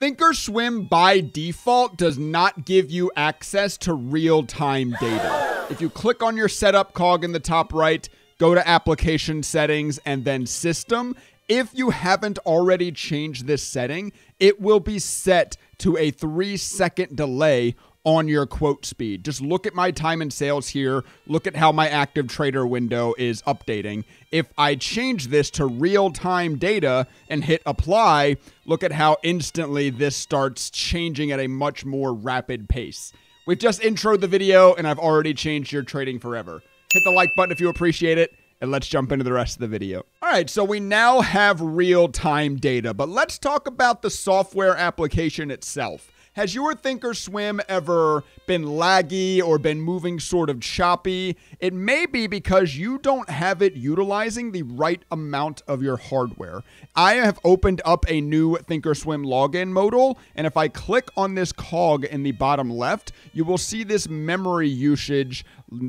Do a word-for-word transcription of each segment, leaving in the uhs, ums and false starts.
Thinkorswim by default does not give you access to real-time data. If you click on your setup cog in the top right, go to application settings and then system. If you haven't already changed this setting, it will be set to a three second delay on your quote speed. Just look at my time in sales here. Look at how my active trader window is updating. If I change this to real-time data and hit apply, look at how instantly this starts changing at a much more rapid pace. We've just introed the video and I've already changed your trading forever. Hit the like button if you appreciate it, and let's jump into the rest of the video. All right, so we now have real-time data, but let's talk about the software application itself. Has your Thinkorswim ever been laggy or been moving sort of choppy? It may be because you don't have it utilizing the right amount of your hardware. I have opened up a new Thinkorswim login modal, and if I click on this cog in the bottom left, you will see this memory usage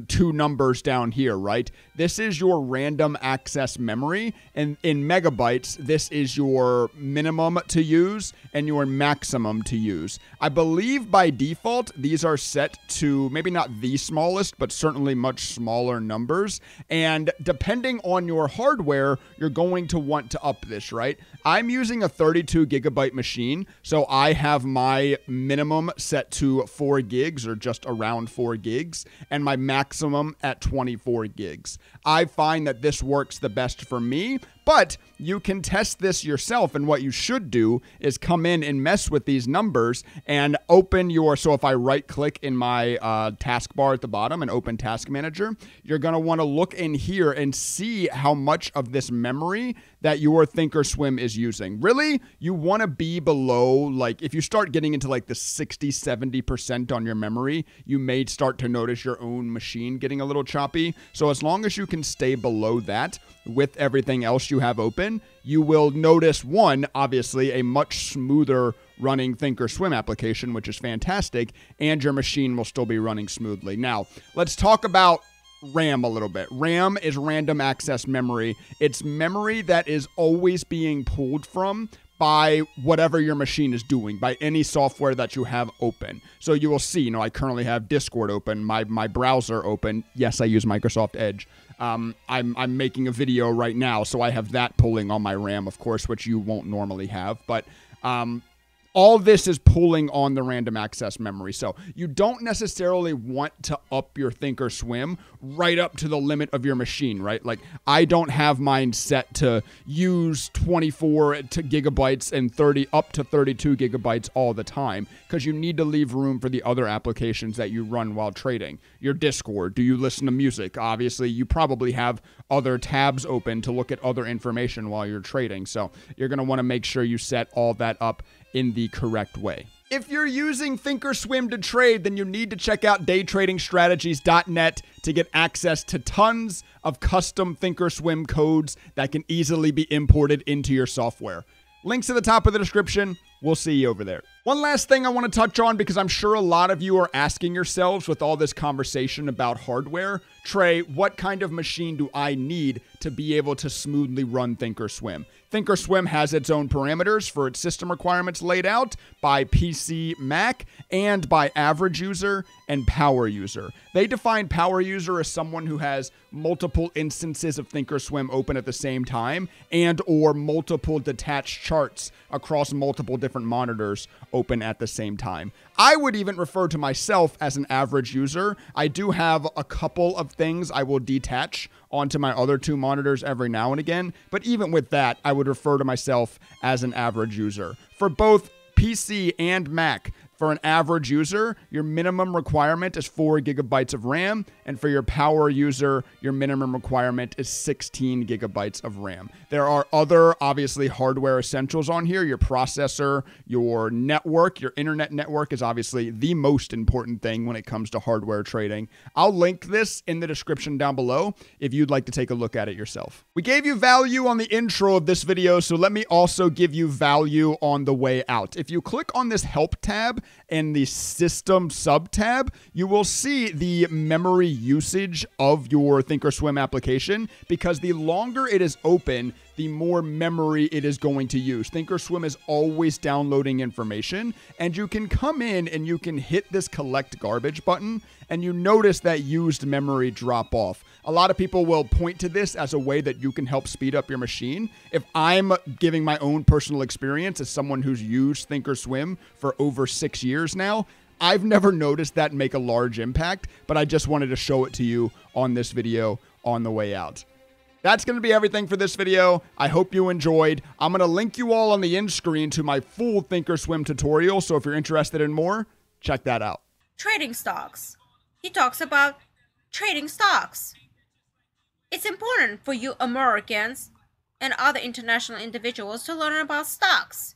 two numbers down here, right? This is your random access memory, and in megabytes, this is your minimum to use and your maximum to use. I believe by default, these are set to maybe not the smallest, but certainly much smaller numbers. And depending on your hardware, you're going to want to up this, right? I'm using a thirty-two gigabyte machine, so I have my minimum set to four gigs or just around four gigs and my maximum at twenty-four gigs. I find that this works the best for me, but you can test this yourself, and what you should do is come in and mess with these numbers and open your, so if I right click in my uh, taskbar at the bottom and open task manager, you're gonna wanna look in here and see how much of this memory that your Thinkorswim is using. Really, you wanna be below, like if you start getting into like the sixty, seventy percent on your memory, you may start to notice your own machine getting a little choppy. So as long as you can stay below that with everything else you have open, you will notice, one, obviously a much smoother running Thinkorswim application, which is fantastic, and your machine will still be running smoothly. Now, let's talk about RAM a little bit. RAM is random access memory. It's memory that is always being pulled from by whatever your machine is doing, by any software that you have open. So you will see, you know, I currently have Discord open, my, my browser open. Yes, I use Microsoft Edge. Um, I'm, I'm making a video right now, so I have that pulling on my RAM, of course, which you won't normally have. But um, all this is pulling on the random access memory. So you don't necessarily want to up your Thinkorswim right up to the limit of your machine, right? Like I don't have mine set to use twenty-four gigabytes and thirty up to thirty-two gigabytes all the time, because you need to leave room for the other applications that you run while trading. Your Discord, do you listen to music? Obviously, you probably have other tabs open to look at other information while you're trading. So you're going to want to make sure you set all that up in the correct way. If you're using Thinkorswim to trade, then you need to check out day trading strategies dot net to get access to tons of custom Thinkorswim codes that can easily be imported into your software. Links at the top of the description. We'll see you over there. One last thing I want to touch on, because I'm sure a lot of you are asking yourselves with all this conversation about hardware, Trey, what kind of machine do I need to be able to smoothly run Thinkorswim? Thinkorswim has its own parameters for its system requirements laid out by P C, Mac, and by average user and power user. They define power user as someone who has multiple instances of Thinkorswim open at the same time and or multiple detached charts across multiple different different monitors open at the same time. I would even refer to myself as an average user. I do have a couple of things I will detach onto my other two monitors every now and again, but even with that, I would refer to myself as an average user. For both P C and Mac, for an average user, your minimum requirement is four gigabytes of RAM, and for your power user, your minimum requirement is sixteen gigabytes of RAM. There are other, obviously, hardware essentials on here. Your processor, your network, your internet network is obviously the most important thing when it comes to hardware trading. I'll link this in the description down below if you'd like to take a look at it yourself. We gave you value on the intro of this video, so let me also give you value on the way out. If you click on this help tab and the system sub tab, you will see the memory usage of your Thinkorswim application, because the longer it is open, the more memory it is going to use. Thinkorswim is always downloading information, and you can come in and you can hit this collect garbage button, and you notice that used memory drop off. A lot of people will point to this as a way that you can help speed up your machine. If I'm giving my own personal experience as someone who's used Thinkorswim for over six years now, I've never noticed that make a large impact, but I just wanted to show it to you on this video on the way out. That's going to be everything for this video. I hope you enjoyed. I'm going to link you all on the end screen to my full Thinkorswim tutorial, so if you're interested in more, check that out. Trading stocks. He talks about trading stocks. It's important for you Americans and other international individuals to learn about stocks.